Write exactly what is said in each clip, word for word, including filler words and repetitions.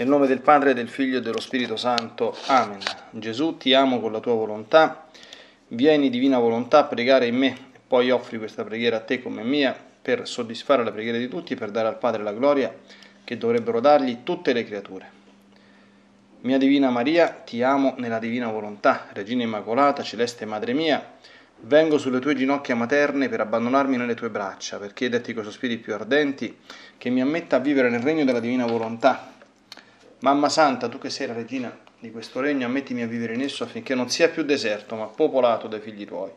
Nel nome del Padre, del Figlio e dello Spirito Santo. Amen. Gesù, ti amo con la tua volontà. Vieni, divina volontà, a pregare in me e poi offri questa preghiera a te come mia per soddisfare la preghiera di tutti, per dare al Padre la gloria che dovrebbero dargli tutte le creature. Mia Divina Maria, ti amo nella Divina Volontà, Regina Immacolata, Celeste Madre mia, vengo sulle tue ginocchia materne per abbandonarmi nelle tue braccia, per chiederti coi sospiri più ardenti che mi ammetta a vivere nel regno della Divina Volontà. Mamma Santa, tu che sei la Regina di questo regno, ammettimi a vivere in esso affinché non sia più deserto, ma popolato dai figli tuoi.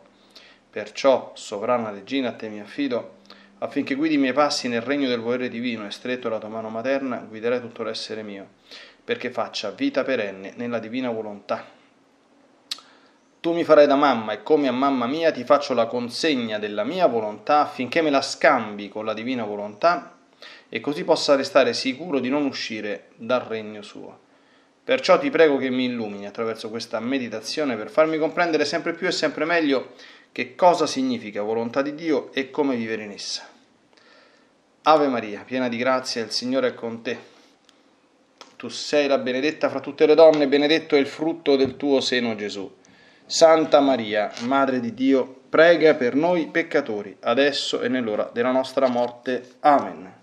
Perciò, sovrana Regina, a te mi affido, affinché guidi i miei passi nel regno del volere divino e stretto la tua mano materna guiderai tutto l'essere mio, perché faccia vita perenne nella divina volontà. Tu mi farai da mamma e come a mamma mia ti faccio la consegna della mia volontà affinché me la scambi con la divina volontà e così possa restare sicuro di non uscire dal regno suo. Perciò ti prego che mi illumini attraverso questa meditazione per farmi comprendere sempre più e sempre meglio che cosa significa volontà di Dio e come vivere in essa. Ave Maria, piena di grazia, il Signore è con te. Tu sei la benedetta fra tutte le donne, benedetto è il frutto del tuo seno, Gesù. Santa Maria, Madre di Dio, prega per noi peccatori, adesso e nell'ora della nostra morte. Amen.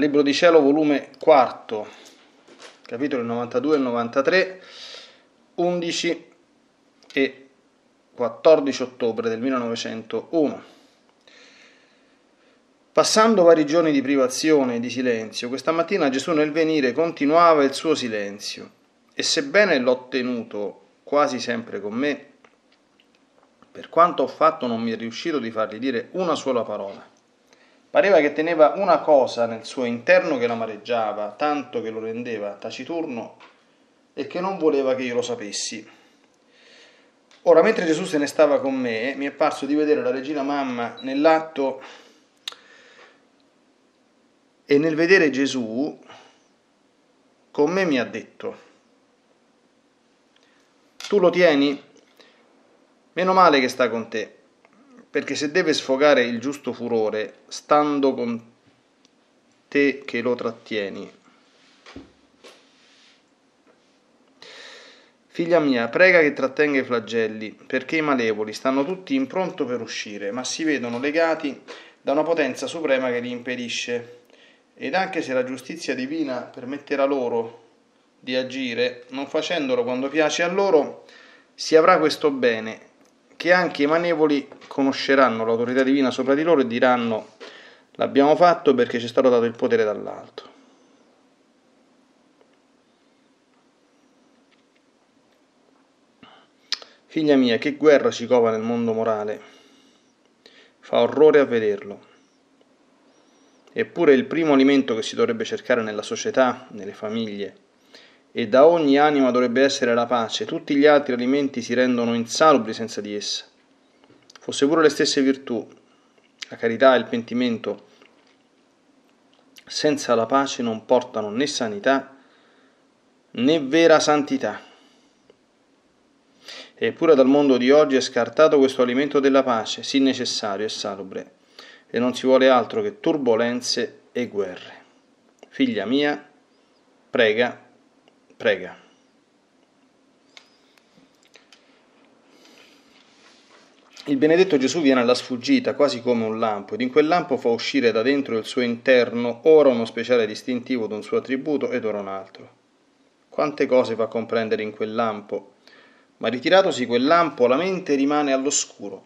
Libro di Cielo, volume quarto, capitoli novantadue e novantatré, undici e quattordici ottobre del millenovecentouno. Passando vari giorni di privazione e di silenzio, questa mattina Gesù nel venire continuava il suo silenzio e sebbene l'ho tenuto quasi sempre con me, per quanto ho fatto non mi è riuscito di fargli dire una sola parola. Pareva che teneva una cosa nel suo interno che l'amareggiava, tanto che lo rendeva taciturno e che non voleva che io lo sapessi. Ora, mentre Gesù se ne stava con me, mi è parso di vedere la Regina Mamma nell'atto e nel vedere Gesù come mi ha detto: tu lo tieni? Meno male che sta con te, perché se deve sfogare il giusto furore stando con te che lo trattieni. Figlia mia, prega che trattenga i flagelli, perché i malevoli stanno tutti in pronto per uscire, ma si vedono legati da una potenza suprema che li impedisce. Ed anche se la giustizia divina permetterà loro di agire, non facendolo quando piace a loro, si avrà questo bene, che anche i malevoli conosceranno l'autorità divina sopra di loro e diranno: l'abbiamo fatto perché ci è stato dato il potere dall'alto. Figlia mia, che guerra ci cova nel mondo morale, fa orrore a vederlo. Eppure è il primo alimento che si dovrebbe cercare nella società, nelle famiglie, e da ogni anima dovrebbe essere la pace. Tutti gli altri alimenti si rendono insalubri senza di essa. Fosse pure le stesse virtù, la carità e il pentimento, senza la pace non portano né sanità né vera santità. Eppure dal mondo di oggi è scartato questo alimento della pace, sì necessario e salubre, e non si vuole altro che turbolenze e guerre. Figlia mia, prega, prega. Il benedetto Gesù viene alla sfuggita, quasi come un lampo, ed in quel lampo fa uscire da dentro il suo interno ora uno speciale distintivo d'un suo attributo ed ora un altro. Quante cose fa comprendere in quel lampo, ma ritiratosi quel lampo la mente rimane all'oscuro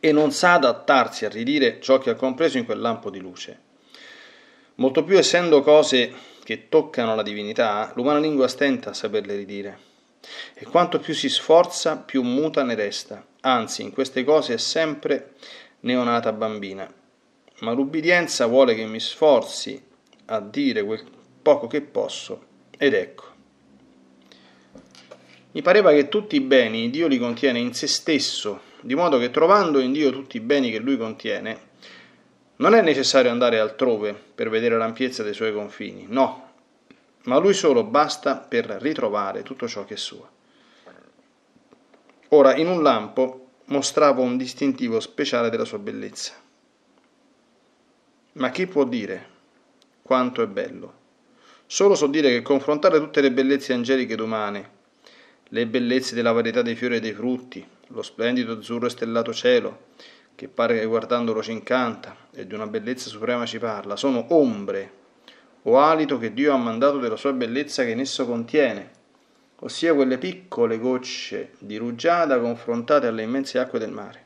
e non sa adattarsi a ridire ciò che ha compreso in quel lampo di luce. Molto più essendo cose che toccano la divinità, l'umana lingua stenta a saperle ridire, e quanto più si sforza, più muta ne resta. Anzi, in queste cose è sempre neonata bambina. Ma l'ubbidienza vuole che mi sforzi a dire quel poco che posso, ed ecco. Mi pareva che tutti i beni Dio li contiene in se stesso, di modo che trovando in Dio tutti i beni che Lui contiene, non è necessario andare altrove per vedere l'ampiezza dei suoi confini, no, ma lui solo basta per ritrovare tutto ciò che è suo. Ora, in un lampo mostrava un distintivo speciale della sua bellezza. Ma chi può dire quanto è bello? Solo so dire che confrontare tutte le bellezze angeliche ed umane, le bellezze della varietà dei fiori e dei frutti, lo splendido azzurro e stellato cielo, che pare che guardandolo ci incanta e di una bellezza suprema ci parla, sono ombre o alito che Dio ha mandato della sua bellezza che in esso contiene, ossia quelle piccole gocce di rugiada confrontate alle immense acque del mare.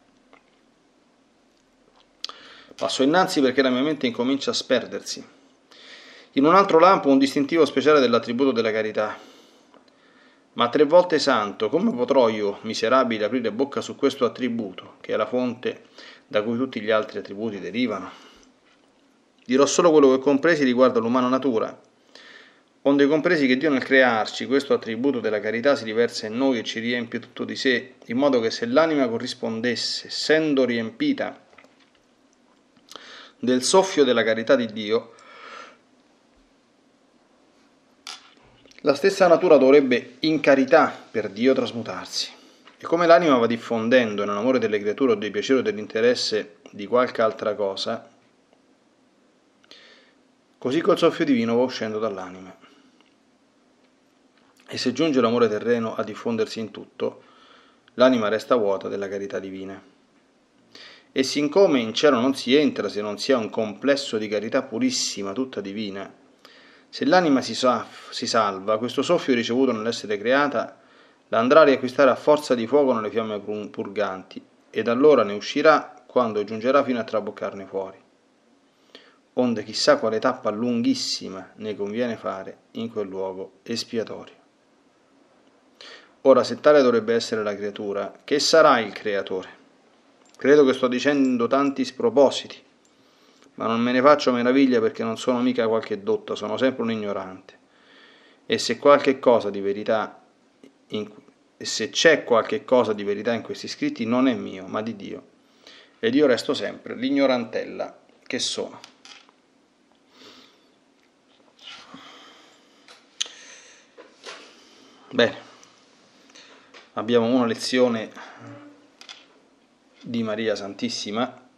Passo innanzi perché la mia mente incomincia a sperdersi. In un altro lampo un distintivo speciale dell'attributo della carità. Ma tre volte santo, come potrò io, miserabile, aprire bocca su questo attributo, che è la fonte da cui tutti gli altri attributi derivano? Dirò solo quello che compresi riguardo all'umana natura, onde compresi che Dio nel crearci questo attributo della carità si riversa in noi e ci riempie tutto di sé, in modo che se l'anima corrispondesse, essendo riempita del soffio della carità di Dio, la stessa natura dovrebbe in carità per Dio trasmutarsi. E come l'anima va diffondendo nell'amore delle creature o dei piaceri o dell'interesse di qualche altra cosa, così col soffio divino va uscendo dall'anima. E se giunge l'amore terreno a diffondersi in tutto, l'anima resta vuota della carità divina. E siccome in cielo non si entra se non si ha un complesso di carità purissima, tutta divina, se l'anima si, si salva, questo soffio ricevuto nell'essere creata l'andrà a riacquistare a forza di fuoco nelle fiamme purganti, ed allora ne uscirà quando giungerà fino a traboccarne fuori. Onde chissà quale tappa lunghissima ne conviene fare in quel luogo espiatorio. Ora, se tale dovrebbe essere la creatura, che sarà il creatore? Credo che sto dicendo tanti spropositi, ma non me ne faccio meraviglia perché non sono mica qualche dotta, sono sempre un ignorante. E se qualche cosa di verità in, e se c'è qualche cosa di verità in questi scritti non è mio, ma di Dio. ed io resto sempre l'ignorantella che sono. Bene, abbiamo una lezione di Maria Santissima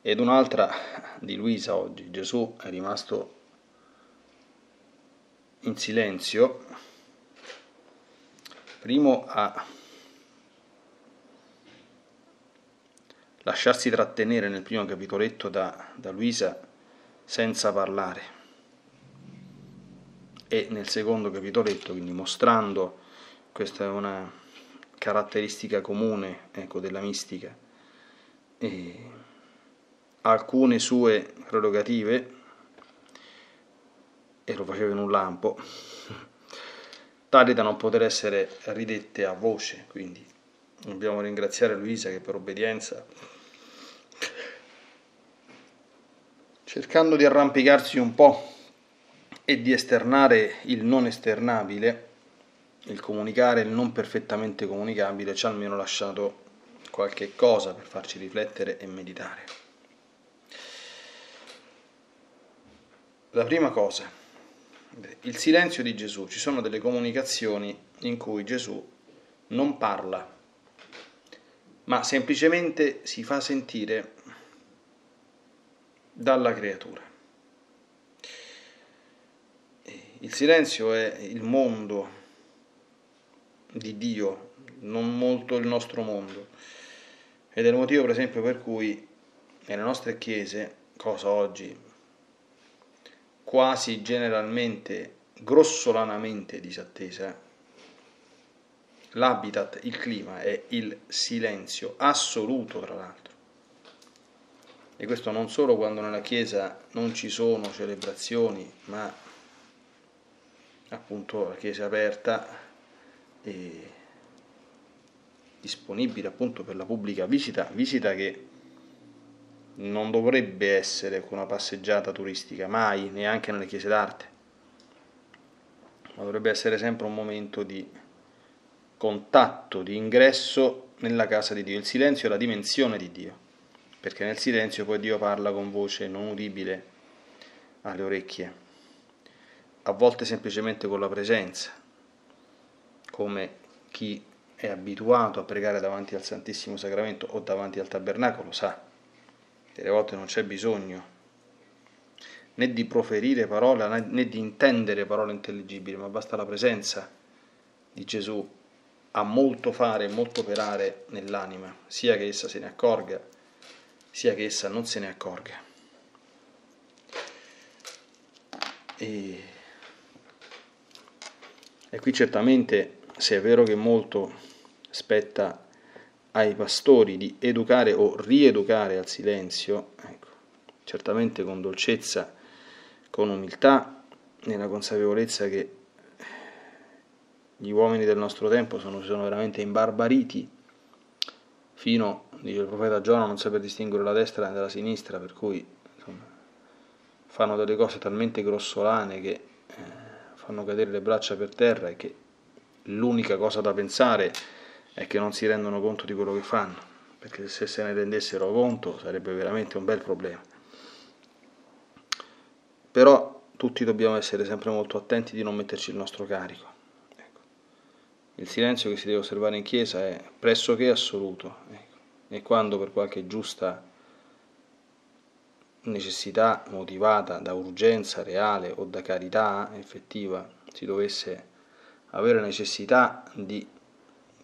ed un'altra di Luisa oggi. Gesù è rimasto in silenzio, primo a lasciarsi trattenere nel primo capitoletto da, da Luisa senza parlare, e nel secondo capitoletto, quindi mostrando, questa è una caratteristica comune, ecco, della mistica, e alcune sue prerogative, e lo faceva in un lampo, tali da non poter essere ridette a voce. Quindi dobbiamo ringraziare Luisa che per obbedienza, cercando di arrampicarsi un po' e di esternare il non esternabile, il comunicare il non perfettamente comunicabile, ci ha almeno lasciato qualche cosa per farci riflettere e meditare. La prima cosa, il silenzio di Gesù. Ci sono delle comunicazioni in cui Gesù non parla, ma semplicemente si fa sentire dalla creatura. Il silenzio è il mondo di Dio, non molto il nostro mondo, ed è il motivo, per esempio, per cui nelle nostre chiese, cosa oggi quasi generalmente, grossolanamente disattesa, l'habitat, il clima, è il silenzio assoluto, tra l'altro. E questo non solo quando nella Chiesa non ci sono celebrazioni, ma appunto la Chiesa è aperta e disponibile appunto per la pubblica visita, visita che non dovrebbe essere una passeggiata turistica, mai, neanche nelle chiese d'arte, ma dovrebbe essere sempre un momento di contatto, di ingresso nella casa di Dio. Il silenzio è la dimensione di Dio, perché nel silenzio poi Dio parla con voce non udibile alle orecchie, a volte semplicemente con la presenza, come chi è abituato a pregare davanti al Santissimo Sacramento o davanti al Tabernacolo sa. Delle volte non c'è bisogno né di proferire parola né di intendere parole intelligibili, ma basta la presenza di Gesù a molto fare, molto operare nell'anima, sia che essa se ne accorga, sia che essa non se ne accorga. E, e qui certamente, se è vero che molto spetta ai pastori di educare o rieducare al silenzio, ecco, certamente con dolcezza, con umiltà, nella consapevolezza che gli uomini del nostro tempo sono, sono veramente imbarbariti, fino, dice il profeta Giona, non saper distinguere la destra dalla sinistra, per cui insomma, fanno delle cose talmente grossolane che eh, fanno cadere le braccia per terra, e che l'unica cosa da pensare è che non si rendono conto di quello che fanno, perché se se ne rendessero conto sarebbe veramente un bel problema. Però tutti dobbiamo essere sempre molto attenti di non metterci il nostro carico. Il silenzio che si deve osservare in chiesa è pressoché assoluto, ecco, e quando per qualche giusta necessità motivata da urgenza reale o da carità effettiva si dovesse avere necessità di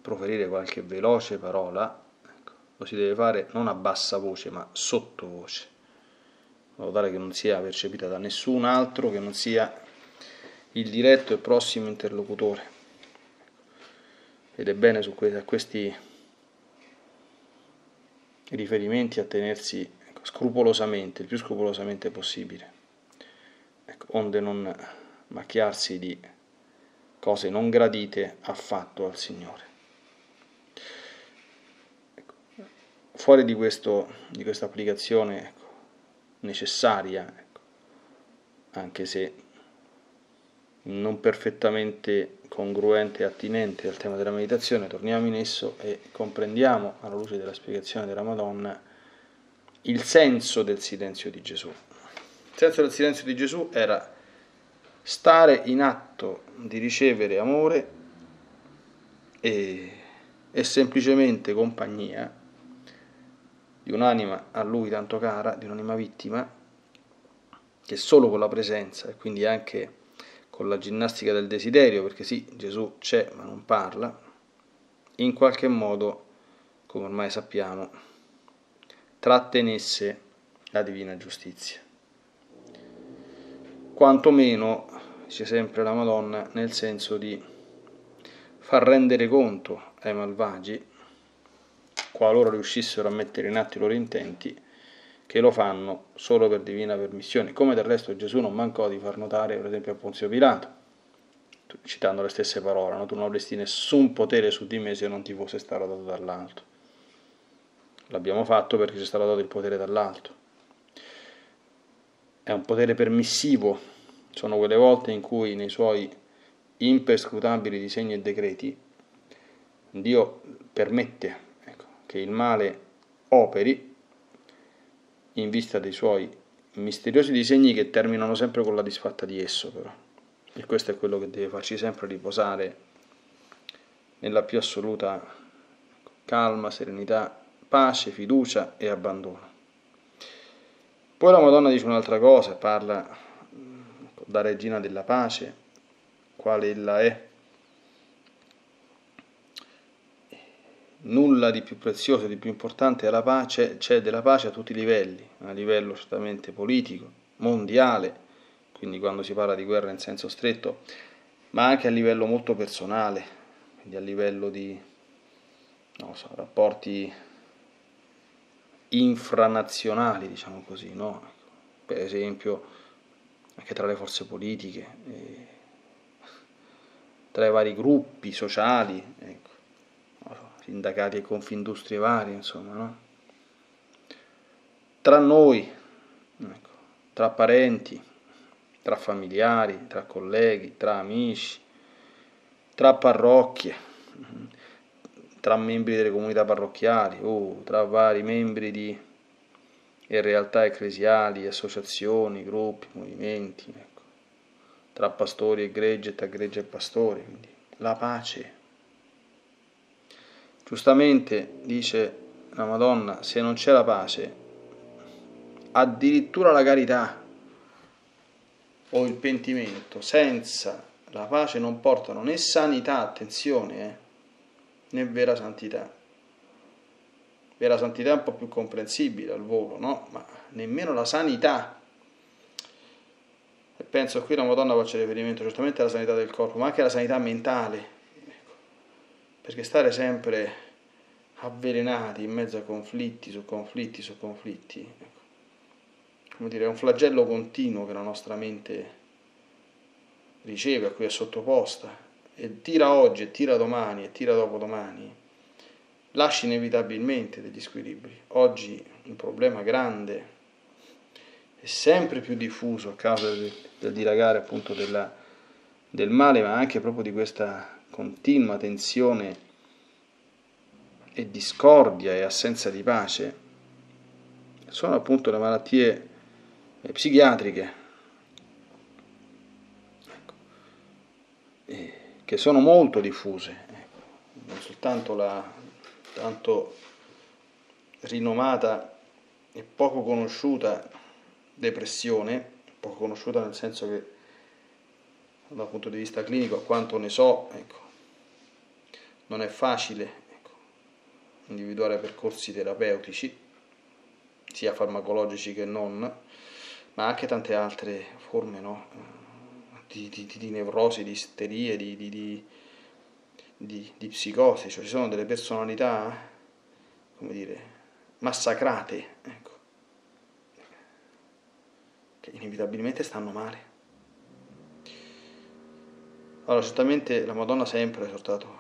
proferire qualche veloce parola, ecco, lo si deve fare non a bassa voce ma sottovoce, in modo tale che non sia percepita da nessun altro che non sia il diretto e prossimo interlocutore. Ed è bene su que- a questi riferimenti attenersi, ecco, scrupolosamente, il più scrupolosamente possibile, ecco, onde non macchiarsi di cose non gradite affatto al Signore. Ecco, fuori di, questo, di questa applicazione, ecco, necessaria, ecco, anche se non perfettamente congruente e attinente al tema della meditazione, torniamo in esso e comprendiamo, alla luce della spiegazione della Madonna, il senso del silenzio di Gesù. Il senso del silenzio di Gesù era stare in atto di ricevere amore e, e semplicemente compagnia di un'anima a lui tanto cara, di un'anima vittima, che solo con la presenza e quindi anche con la ginnastica del desiderio, perché sì, Gesù c'è ma non parla, in qualche modo, come ormai sappiamo, trattenesse la divina giustizia. Quantomeno, dice sempre la Madonna, nel senso di far rendere conto ai malvagi, qualora riuscissero a mettere in atto i loro intenti, che lo fanno solo per divina permissione, come del resto Gesù non mancò di far notare, per esempio, a Ponzio Pilato, citando le stesse parole, no? Tu non avresti nessun potere su di me se non ti fosse stato dato dall'alto. L'abbiamo fatto perché ci è stato dato il potere dall'alto. È un potere permissivo, sono quelle volte in cui nei suoi imperscrutabili disegni e decreti Dio permette ecco, che il male operi, in vista dei suoi misteriosi disegni che terminano sempre con la disfatta di esso, però. E questo è quello che deve farci sempre riposare nella più assoluta calma, serenità, pace, fiducia e abbandono. Poi la Madonna dice un'altra cosa, parla da regina della pace, quale ella è. Nulla di più prezioso, di più importante è la pace, c'è della pace a tutti i livelli, a livello certamente politico, mondiale, quindi quando si parla di guerra in senso stretto, ma anche a livello molto personale, quindi a livello di non so, rapporti infranazionali, diciamo così, no? Per esempio anche tra le forze politiche, eh, tra i vari gruppi sociali, ecco. Sindacati e confindustrie varie, insomma, no? Tra noi, ecco, tra parenti, tra familiari, tra colleghi, tra amici, tra parrocchie, tra membri delle comunità parrocchiali, oh, tra vari membri di e realtà ecclesiali, associazioni, gruppi, movimenti, ecco, tra pastori e gregge, tra gregge e pastori, quindi la pace. Giustamente, dice la Madonna, se non c'è la pace, addirittura la carità o il pentimento, senza la pace non portano né sanità, attenzione, eh, né vera santità. Vera santità è un po' più comprensibile al volo, no? Ma nemmeno la sanità. E penso qui la Madonna faccia riferimento giustamente alla sanità del corpo, ma anche alla sanità mentale. Perché stare sempre avvelenati in mezzo a conflitti, su conflitti, su conflitti, ecco, come dire, è un flagello continuo che la nostra mente riceve, a cui è sottoposta, e tira oggi, e tira domani, e tira dopodomani, lascia inevitabilmente degli squilibri. Oggi un problema grande è sempre più diffuso a causa del, del dilagare appunto della, del male, ma anche proprio di questa continua tensione e discordia e assenza di pace, sono appunto le malattie psichiatriche, ecco, che sono molto diffuse, ecco, non soltanto la tanto rinomata e poco conosciuta depressione, poco conosciuta nel senso che dal punto di vista clinico, a quanto ne so, ecco, non è facile ecco, individuare percorsi terapeutici, sia farmacologici che non, ma anche tante altre forme no? di, di, di nevrosi, di isterie, di, di, di, di, di psicosi, cioè ci sono delle personalità, come dire, massacrate, ecco, che inevitabilmente stanno male. Allora, certamente la Madonna sempre ha esortato,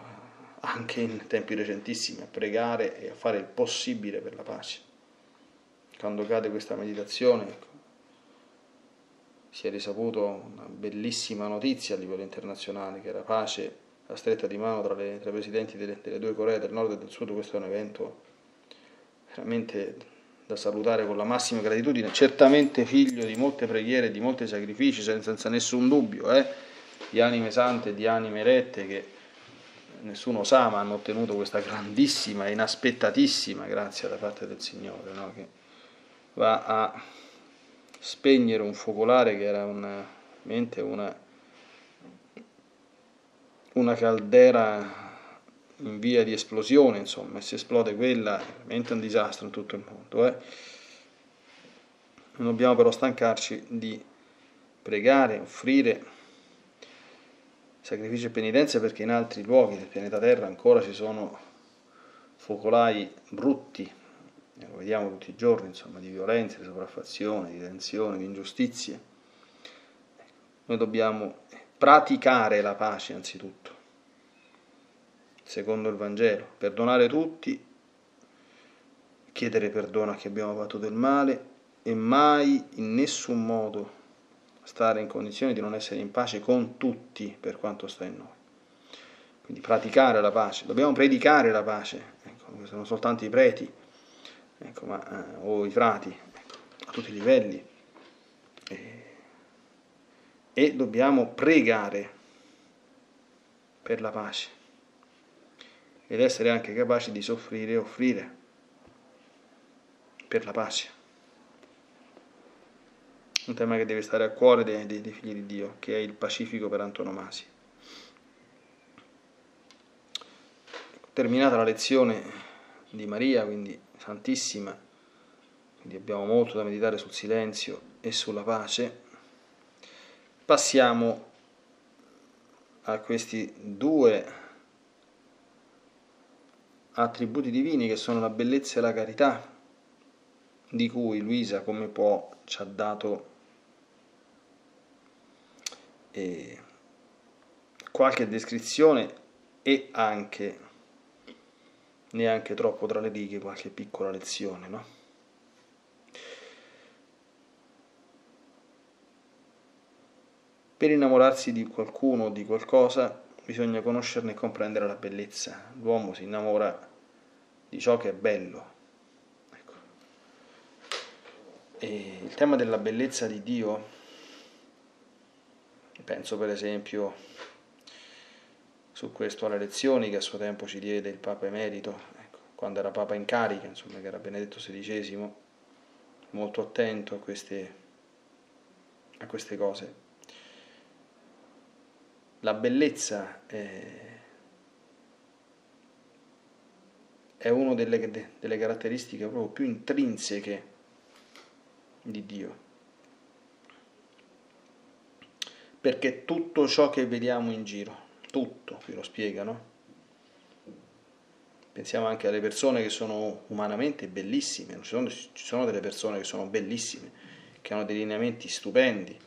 anche in tempi recentissimi, a pregare e a fare il possibile per la pace. Quando cade questa meditazione, ecco, si è risaputo una bellissima notizia a livello internazionale, che la pace, la stretta di mano tra le, tra i presidenti delle, delle due Coree, del nord e del sud. Questo è un evento veramente da salutare con la massima gratitudine, certamente figlio di molte preghiere, di molti sacrifici, senza, senza nessun dubbio, eh? di anime sante, di anime rette che nessuno sa, ma hanno ottenuto questa grandissima e inaspettatissima grazia da parte del Signore, no? Che va a spegnere un focolare che era una, mente, una, una caldera in via di esplosione, insomma, e se esplode quella è veramente un disastro in tutto il mondo. Eh? Non dobbiamo però stancarci di pregare, offrire sacrificio e penitenza, perché in altri luoghi del pianeta Terra ancora ci sono focolai brutti, lo vediamo tutti i giorni, insomma, di violenza, di sopraffazione, di tensione, di ingiustizie. Noi dobbiamo praticare la pace anzitutto, secondo il Vangelo, perdonare tutti, chiedere perdono a chi abbiamo fatto del male e mai in nessun modo stare in condizione di non essere in pace con tutti per quanto sta in noi. Quindi praticare la pace, dobbiamo predicare la pace, ecco, non soltanto i preti, ecco, ma, eh, o i frati, ecco, a tutti i livelli, e, e dobbiamo pregare per la pace ed essere anche capaci di soffrire e offrire per la pace. Un tema che deve stare a cuore dei, dei, dei figli di Dio, che è il pacifico per antonomasia. Terminata la lezione di Maria, quindi Santissima, quindi abbiamo molto da meditare sul silenzio e sulla pace, passiamo a questi due attributi divini che sono la bellezza e la carità, di cui Luisa, come può, ci ha dato eh, qualche descrizione e anche, neanche troppo tra le righe, qualche piccola lezione, no? Per innamorarsi di qualcuno o di qualcosa bisogna conoscerne e comprendere la bellezza. L'uomo si innamora di ciò che è bello. Ecco. E il tema della bellezza di Dio, penso per esempio su questo alle lezioni che a suo tempo ci diede il Papa Emerito, ecco, quando era Papa in carica, insomma, che era Benedetto sedicesimo, molto attento a queste, a queste cose. La bellezza è una delle, delle caratteristiche proprio più intrinseche di Dio, perché tutto ciò che vediamo in giro, tutto, vi lo spiegano. Pensiamo anche alle persone che sono umanamente bellissime, ci sono, ci sono delle persone che sono bellissime, che hanno dei lineamenti stupendi,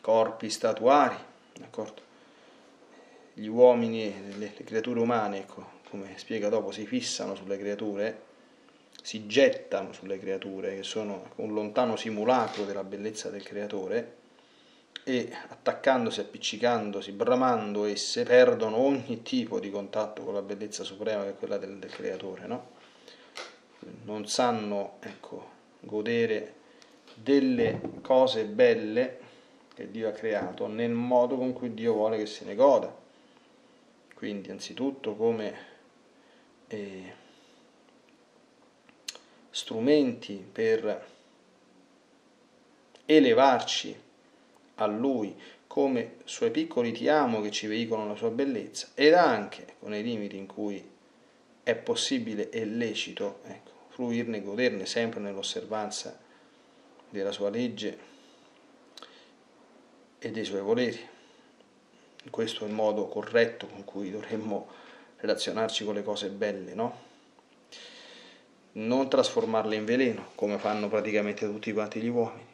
corpi statuari, d'accordo? Gli uomini, le creature umane, ecco, come spiega dopo, si fissano sulle creature, si gettano sulle creature, che sono un lontano simulacro della bellezza del Creatore, e attaccandosi, appiccicandosi, bramando esse, perdono ogni tipo di contatto con la bellezza suprema che è quella del, del Creatore, no? Non sanno, ecco, godere delle cose belle che Dio ha creato nel modo con cui Dio vuole che se ne goda. Quindi anzitutto come eh, strumenti per elevarci a Lui, come Suoi piccoli ti amo che ci veicolano la Sua bellezza, ed anche con i limiti in cui è possibile e lecito, ecco, fruirne e goderne sempre nell'osservanza della Sua legge e dei Suoi voleri. Questo è il modo corretto con cui dovremmo relazionarci con le cose belle, no? Non trasformarle in veleno, come fanno praticamente tutti quanti gli uomini.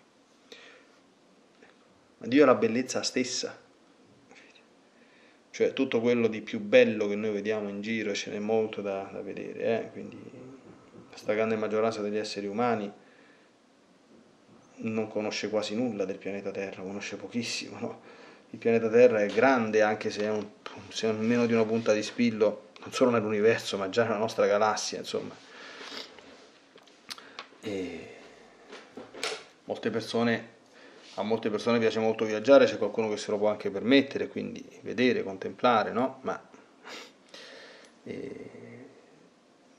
Ma Dio è la bellezza stessa, cioè tutto quello di più bello che noi vediamo in giro, ce n'è molto da, da vedere, eh? Quindi la stragrande maggioranza degli esseri umani non conosce quasi nulla del pianeta Terra, conosce pochissimo, no? Il pianeta Terra è grande, anche se è, un, se è meno di una punta di spillo, non solo nell'universo, ma già nella nostra galassia, insomma. E molte persone, a molte persone piace molto viaggiare, c'è qualcuno che se lo può anche permettere, quindi vedere, contemplare, no? Ma e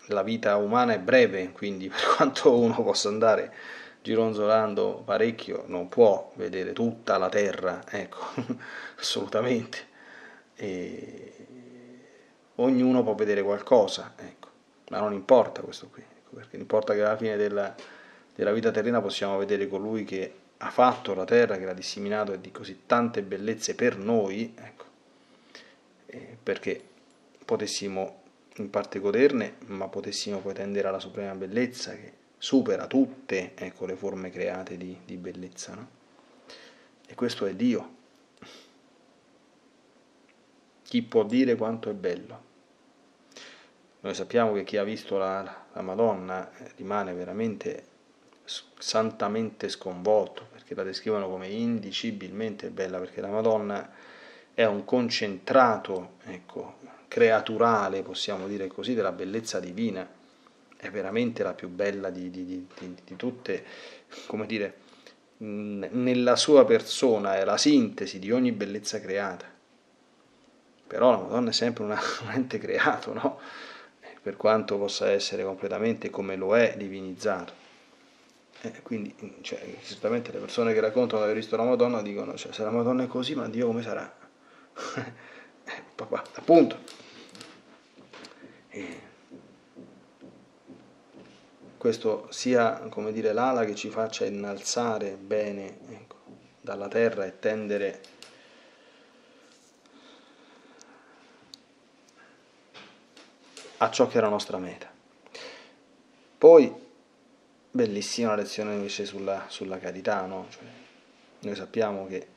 la vita umana è breve, quindi per quanto uno possa andare gironzolando parecchio, non può vedere tutta la terra, ecco, assolutamente. E ognuno può vedere qualcosa, ecco, ma non importa questo qui, ecco, perché importa che alla fine della, della vita terrena possiamo vedere colui che ha fatto la terra, che l'ha disseminato e di così tante bellezze per noi, ecco, e perché potessimo in parte goderne, ma potessimo poi tendere alla suprema bellezza che supera tutte, ecco, le forme create di, di bellezza, no? E questo è Dio. Chi può dire quanto è bello? Noi sappiamo che chi ha visto la, la Madonna rimane veramente santamente sconvolto, perché la descrivono come indicibilmente bella, perché la Madonna è un concentrato, ecco, creaturale, possiamo dire così, della bellezza divina. È veramente la più bella di, di, di, di, di tutte, come dire, nella sua persona è la sintesi di ogni bellezza creata. Però la Madonna è sempre una, un ente creato, no? Per quanto possa essere completamente, come lo è, divinizzato. Eh, quindi, cioè, certamente le persone che raccontano di aver visto la Madonna dicono, cioè, se la Madonna è così, ma Dio come sarà? eh, papà, appunto. Eh. Questo sia, come dire, l'ala che ci faccia innalzare bene, ecco, dalla terra e tendere a ciò che era la nostra meta. Poi, bellissima lezione invece sulla, sulla carità, no? Cioè, noi sappiamo che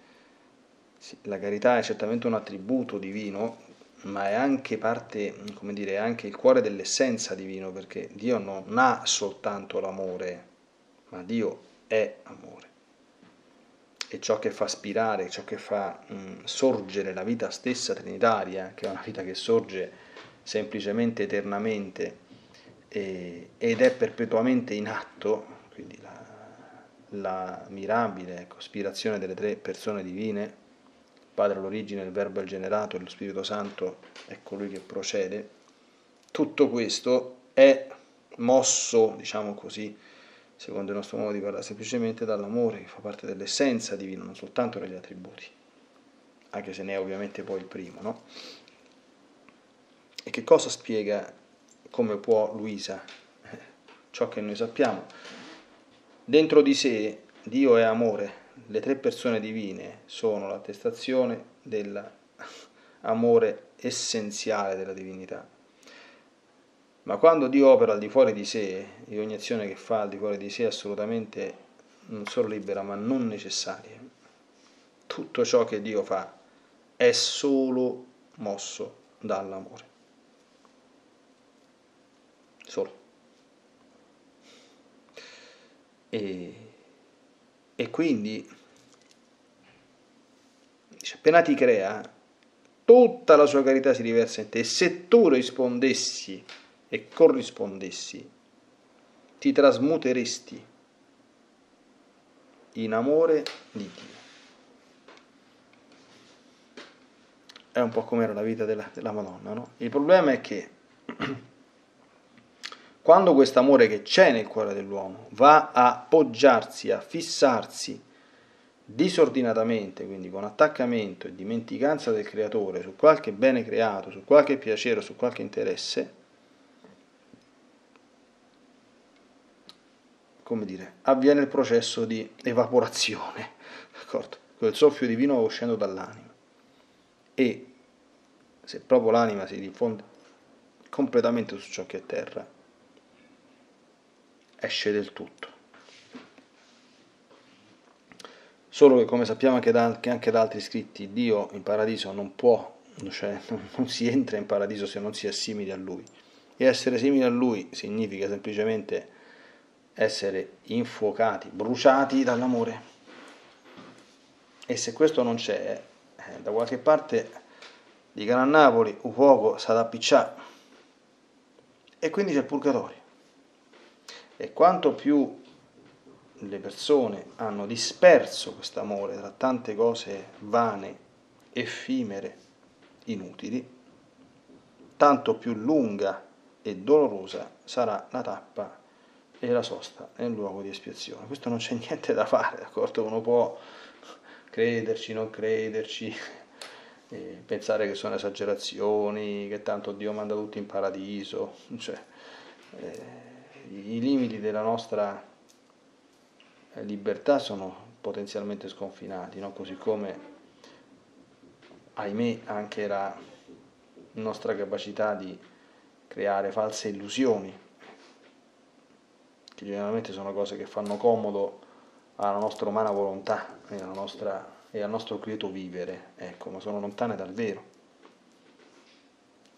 sì, la carità è certamente un attributo divino, ma è anche parte, come dire, è anche il cuore dell'essenza divino, perché Dio non ha soltanto l'amore, ma Dio è amore. E ciò che fa spirare, ciò che fa mh, sorgere la vita stessa trinitaria, che è una vita che sorge semplicemente eternamente e, ed è perpetuamente in atto, quindi la, la mirabile cospirazione delle tre persone divine, Padre all'origine, il Verbo è il generato e lo Spirito Santo è colui che procede, tutto questo è mosso, diciamo così, secondo il nostro modo di parlare, semplicemente dall'amore, che fa parte dell'essenza divina, non soltanto degli attributi, anche se ne è ovviamente poi il primo, no? E che cosa spiega, come può Luisa, ciò che noi sappiamo? Dentro di sé Dio è amore. Le tre persone divine sono l'attestazione dell'amore essenziale della divinità. Ma quando Dio opera al di fuori di sé, e ogni azione che fa al di fuori di sé è assolutamente non solo libera, ma non necessaria. Tutto ciò che Dio fa è solo mosso dall'amore. Solo. E... E quindi, appena ti crea, tutta la sua carità si riversa in te. E se tu rispondessi e corrispondessi, ti trasmuteresti in amore di Dio. È un po' come era la vita della, della Madonna, no? Il problema è che quando questo amore che c'è nel cuore dell'uomo va a poggiarsi, a fissarsi disordinatamente, quindi con attaccamento e dimenticanza del creatore su qualche bene creato, su qualche piacere, su qualche interesse, come dire, avviene il processo di evaporazione, d'accordo? Quel soffio divino uscendo dall'anima. E se proprio l'anima si diffonde completamente su ciò che è terra, esce del tutto. Solo che, come sappiamo anche da, anche da altri scritti, Dio in paradiso non può, cioè non si entra in paradiso se non si è simili a Lui, e essere simili a Lui significa semplicemente essere infuocati, bruciati dall'amore. E se questo non c'è, eh, da qualche parte di Gran Napoli un fuoco sa da piccià, e quindi c'è il purgatorio. E quanto più le persone hanno disperso quest'amore tra tante cose vane, effimere, inutili, tanto più lunga e dolorosa sarà la tappa e la sosta nel luogo di espiazione. Questo non c'è niente da fare, d'accordo? Uno può crederci, non crederci, eh, pensare che sono esagerazioni, che tanto Dio manda tutti in paradiso, cioè, eh, i limiti della nostra libertà sono potenzialmente sconfinati, no? Così come, ahimè, anche la nostra capacità di creare false illusioni, che generalmente sono cose che fanno comodo alla nostra umana volontà e, alla nostra, e al nostro quieto vivere, ecco, ma sono lontane dal vero.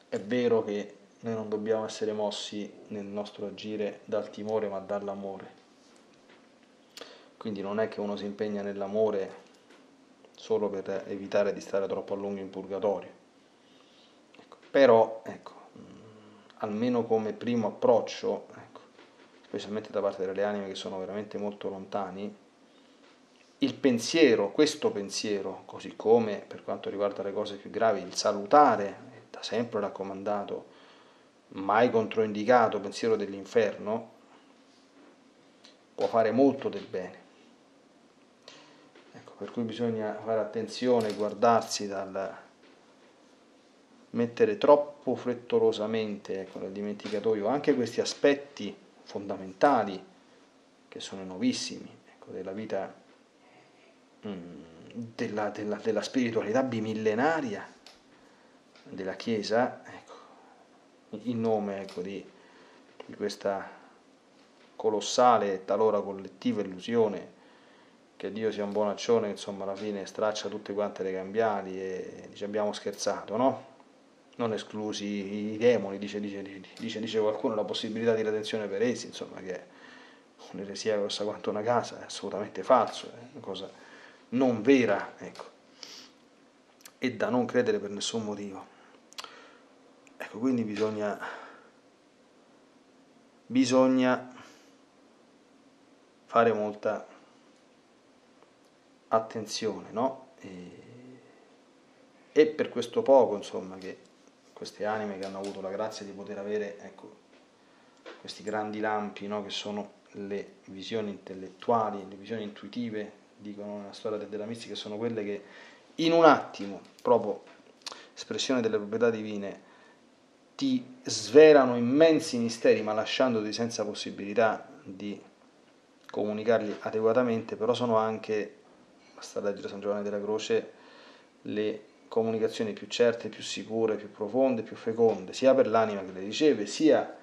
È vero che noi non dobbiamo essere mossi nel nostro agire dal timore, ma dall'amore. Quindi non è che uno si impegna nell'amore solo per evitare di stare troppo a lungo in purgatorio. Ecco, però, ecco, almeno come primo approccio, ecco, specialmente da parte delle anime che sono veramente molto lontani, il pensiero, questo pensiero, così come per quanto riguarda le cose più gravi, il salutare, è da sempre raccomandato, mai controindicato, pensiero dell'inferno, può fare molto del bene. Ecco, per cui bisogna fare attenzione, guardarsi dal mettere troppo frettolosamente, ecco, nel dimenticatoio anche questi aspetti fondamentali che sono nuovissimi, ecco, della vita, della, della, della spiritualità bimillenaria della Chiesa, ecco, in nome, ecco, di, di questa colossale e talora collettiva illusione che Dio sia un bonaccione, insomma, alla fine straccia tutte quante le cambiali e dice abbiamo scherzato, no? Non esclusi i demoni, dice, dice, dice, dice qualcuno, la possibilità di redenzione per essi, insomma, che è un'eresia grossa quanto una casa, è assolutamente falso, è una cosa non vera, ecco, e da non credere per nessun motivo. Ecco, quindi bisogna bisogna fare molta attenzione, no? E, e per questo poco, insomma, che queste anime che hanno avuto la grazia di poter avere, ecco, questi grandi lampi, no? Che sono le visioni intellettuali, le visioni intuitive, dicono nella storia della mistica, sono quelle che in un attimo, proprio espressione delle proprietà divine, ti svelano immensi misteri, ma lasciandoti senza possibilità di comunicarli adeguatamente. Però sono anche, basta leggere San Giovanni della Croce, le comunicazioni più certe, più sicure, più profonde, più feconde, sia per l'anima che le riceve, sia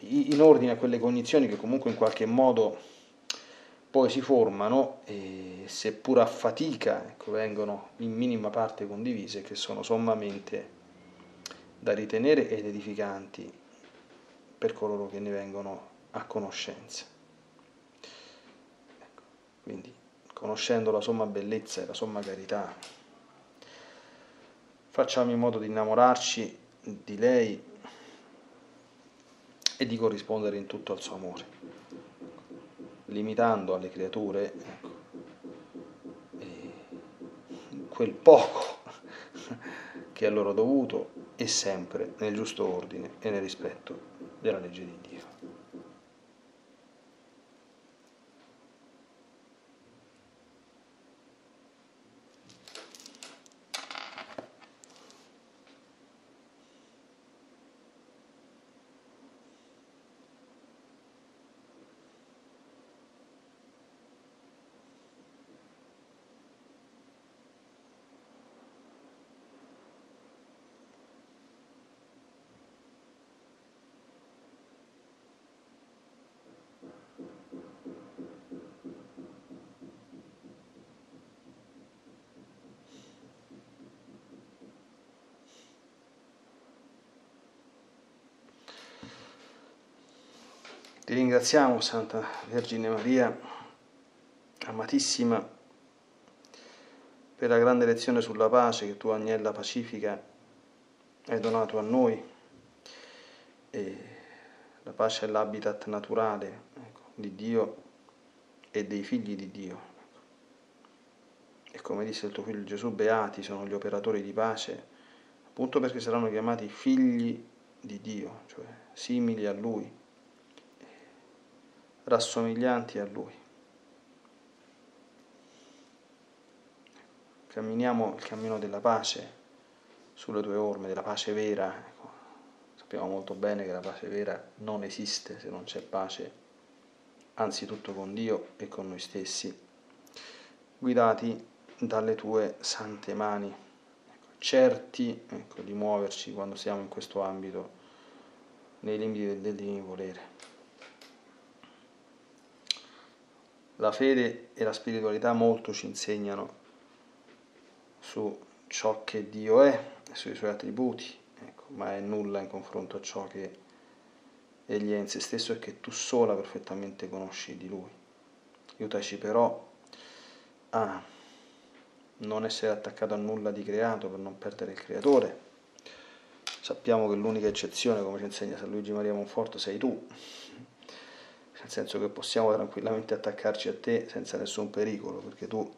in ordine a quelle cognizioni che comunque in qualche modo poi si formano, e seppur a fatica, ecco, vengono in minima parte condivise, che sono sommamente da ritenere ed edificanti per coloro che ne vengono a conoscenza. Quindi, conoscendo la somma bellezza e la somma carità, facciamo in modo di innamorarci di lei e di corrispondere in tutto al suo amore, limitando alle creature, ecco, quel poco che è loro dovuto, e sempre nel giusto ordine e nel rispetto della legge di Dio. Ti ringraziamo, Santa Vergine Maria, amatissima, per la grande lezione sulla pace che tua agnella pacifica hai donato a noi. E la pace è l'habitat naturale, ecco, di Dio e dei figli di Dio. E come disse il tuo figlio Gesù, beati sono gli operatori di pace, appunto perché saranno chiamati figli di Dio, cioè simili a Lui, rassomiglianti a Lui. Camminiamo il cammino della pace sulle tue orme, della pace vera. Ecco, sappiamo molto bene che la pace vera non esiste se non c'è pace, anzitutto con Dio e con noi stessi, guidati dalle tue sante mani, ecco, certi ecco, di muoverci quando siamo in questo ambito, nei limiti del, del divino volere. La fede e la spiritualità molto ci insegnano su ciò che Dio è, sui suoi attributi, ecco, ma è nulla in confronto a ciò che Egli è in se stesso e che tu sola perfettamente conosci di Lui. Aiutaci però a non essere attaccato a nulla di creato per non perdere il Creatore. Sappiamo che l'unica eccezione, come ci insegna San Luigi Maria Monforto, sei tu. Nel senso che possiamo tranquillamente attaccarci a te senza nessun pericolo, perché tu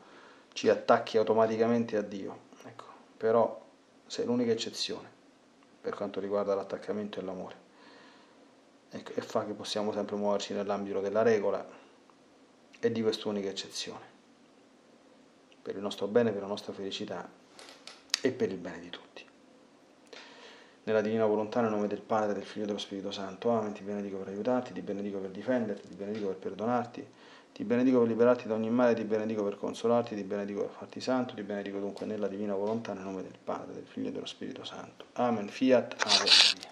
ci attacchi automaticamente a Dio, ecco. Però sei l'unica eccezione per quanto riguarda l'attaccamento e l'amore, ecco, e fa che possiamo sempre muoverci nell'ambito della regola e di quest'unica eccezione, per il nostro bene, per la nostra felicità e per il bene di tutti. Nella divina volontà, nel nome del Padre, del Figlio e dello Spirito Santo. Amen. Ti benedico per aiutarti, ti benedico per difenderti, ti benedico per perdonarti, ti benedico per liberarti da ogni male, ti benedico per consolarti, ti benedico per farti santo, ti benedico dunque nella divina volontà, nel nome del Padre, del Figlio e dello Spirito Santo. Amen. Fiat. Ave Maria.